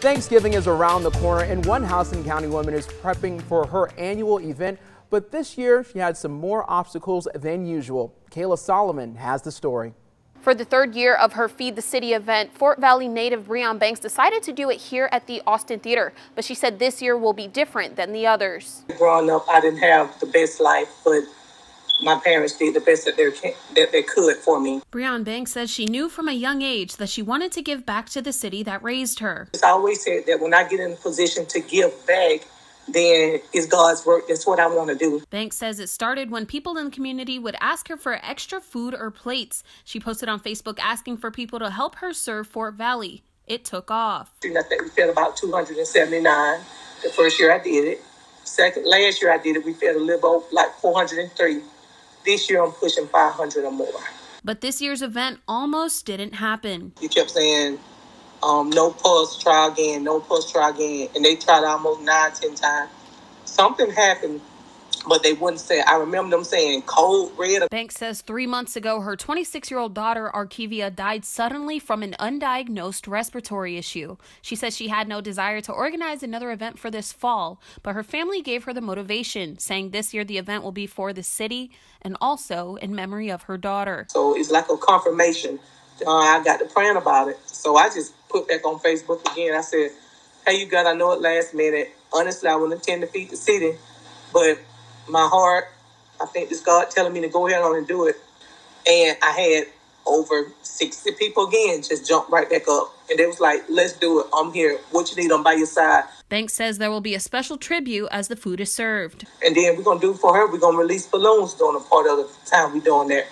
Thanksgiving is around the corner, and one Houston County woman is prepping for her annual event, but this year she had some more obstacles than usual. Kayla Solomon has the story. For the third year of her Feed the City event, Fort Valley native Breion Banks decided to do it here at the Austin Theater, but she said this year will be different than the others. Growing up, I didn't have the best life, but my parents did the best that they could for me. Breion Banks says she knew from a young age that she wanted to give back to the city that raised her. I always said that when I get in a position to give back, then it's God's work. That's what I want to do. Banks says it started when people in the community would ask her for extra food or plates. She posted on Facebook asking for people to help her serve Fort Valley. It took off. We fed about 279 the first year I did it. Last year I did it, we fed a little over like 403. This year I'm pushing 500 or more. But this year's event almost didn't happen. You kept saying, no pulse, try again, no pulse, try again. And they tried almost 9, 10 times. Something happened, but they wouldn't say. I remember them saying cold red. Banks says 3 months ago, her 26-year-old daughter, Archivia, died suddenly from an undiagnosed respiratory issue. She says she had no desire to organize another event for this fall, but her family gave her the motivation, saying this year the event will be for the city and also in memory of her daughter. So it's like a confirmation. I got to praying about it. So I just put back on Facebook again. I said, hey, you got, I know it last minute. Honestly, I wouldn't intend to feed the city, but my heart, I think it's God telling me to go ahead on and do it. And I had over 60 people again just jump right back up. And they was like, let's do it. I'm here. What you need, I'm by your side. Banks says there will be a special tribute as the food is served. And then we're going to do for her, we're going to release balloons during a part of the time we're doing that.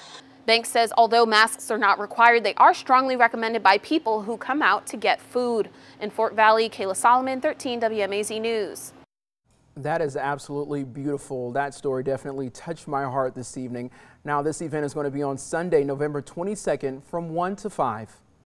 Banks says although masks are not required, they are strongly recommended by people who come out to get food. In Fort Valley, Kayla Solomon, 13 WMAZ News. That is absolutely beautiful. That story definitely touched my heart this evening. Now, this event is going to be on Sunday, November 22nd from 1 to 5.